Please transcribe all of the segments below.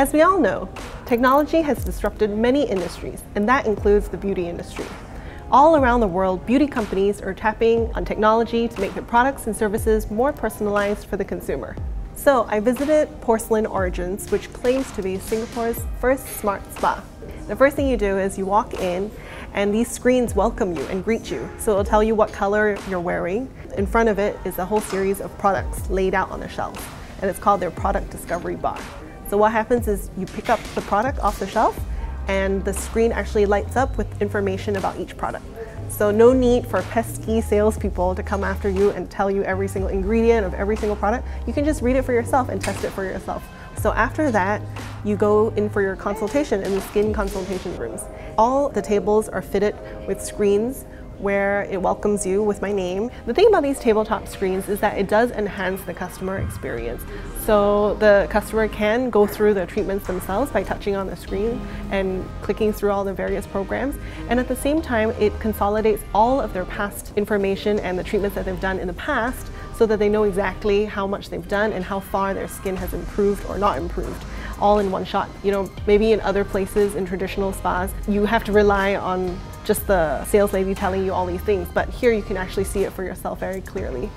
As we all know, technology has disrupted many industries, and that includes the beauty industry. All around the world, beauty companies are tapping on technology to make their products and services more personalized for the consumer. So I visited Porcelain Origins, which claims to be Singapore's first smart spa. The first thing you do is you walk in and these screens welcome you and greet you. So it'll tell you what color you're wearing. In front of it is a whole series of products laid out on a shelf, and it's called their product discovery bar. So what happens is you pick up the product off the shelf, and the screen actually lights up with information about each product. So no need for pesky salespeople to come after you and tell you every single ingredient of every single product. You can just read it for yourself and test it for yourself. So after that, you go in for your consultation in the skin consultation rooms. All the tables are fitted with screens where it welcomes you with my name. The thing about these tabletop screens is that it does enhance the customer experience. So the customer can go through the treatments themselves by touching on the screen and clicking through all the various programs. And at the same time, it consolidates all of their past information and the treatments that they've done in the past so that they know exactly how much they've done and how far their skin has improved or not improved, all in one shot. You know, maybe in other places, in traditional spas, you have to rely on just the sales lady telling you all these things, but here you can actually see it for yourself very clearly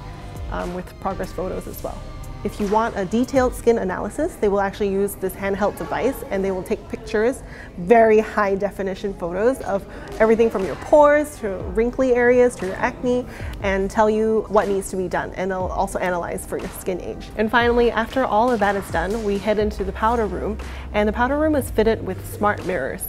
with progress photos as well. If you want a detailed skin analysis, they will actually use this handheld device and they will take pictures, very high definition photos of everything from your pores to wrinkly areas to your acne, and tell you what needs to be done, and they'll also analyze for your skin age. And finally, after all of that is done, we head into the powder room, and the powder room is fitted with smart mirrors.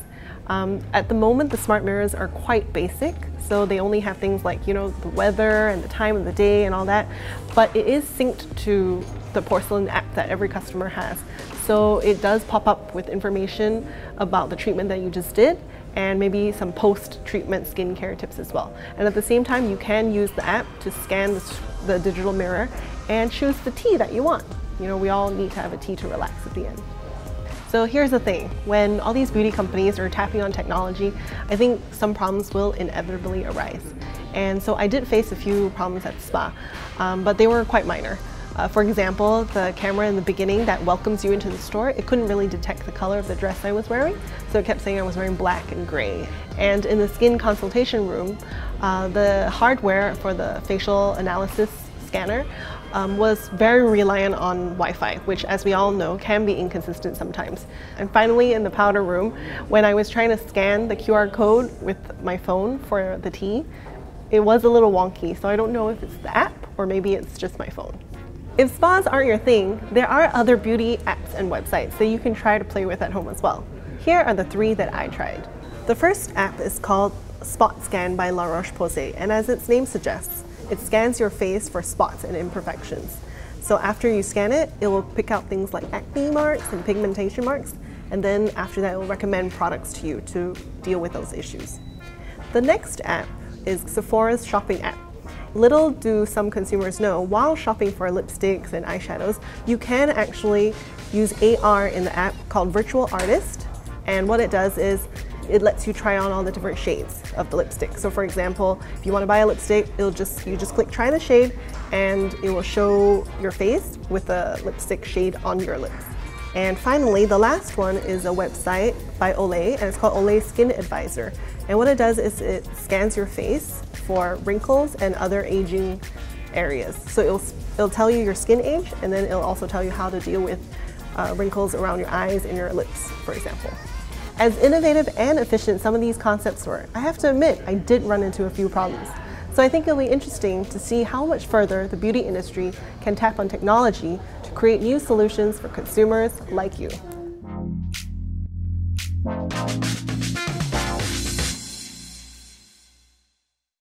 At the moment, the smart mirrors are quite basic, so they only have things like, you know, the weather and the time of the day and all that, but it is synced to the Porcelain app that every customer has. So it does pop up with information about the treatment that you just did and maybe some post-treatment skincare tips as well. And at the same time, you can use the app to scan the digital mirror and choose the tea that you want. You know, we all need to have a tea to relax at the end. So here's the thing, when all these beauty companies are tapping on technology, I think some problems will inevitably arise. And so I did face a few problems at the spa, but they were quite minor. For example, the camera in the beginning that welcomes you into the store, it couldn't really detect the color of the dress I was wearing, so it kept saying I was wearing black and gray. And in the skin consultation room, the hardware for the facial analysis scanner was very reliant on Wi-Fi, which, as we all know, can be inconsistent sometimes. And finally, in the powder room, when I was trying to scan the QR code with my phone for the tea, it was a little wonky, so I don't know if it's the app or maybe it's just my phone. If spas aren't your thing, there are other beauty apps and websites that you can try to play with at home as well. Here are the three that I tried. The first app is called Spot Scan by La Roche-Posay, and as its name suggests, it scans your face for spots and imperfections. So after you scan it, it will pick out things like acne marks and pigmentation marks, and then after that it will recommend products to you to deal with those issues. The next app is Sephora's shopping app. Little do some consumers know, while shopping for lipsticks and eyeshadows, you can actually use AR in the app called Virtual Artist, and what it does is it lets you try on all the different shades of the lipstick. So for example, if you want to buy a lipstick, you just click try the shade and it will show your face with the lipstick shade on your lips. And finally, the last one is a website by Olay, and it's called Olay Skin Advisor. And what it does is it scans your face for wrinkles and other aging areas. So it'll tell you your skin age, and then it'll also tell you how to deal with wrinkles around your eyes and your lips, for example. As innovative and efficient some of these concepts were, I have to admit I did run into a few problems. So I think it'll be interesting to see how much further the beauty industry can tap on technology to create new solutions for consumers like you.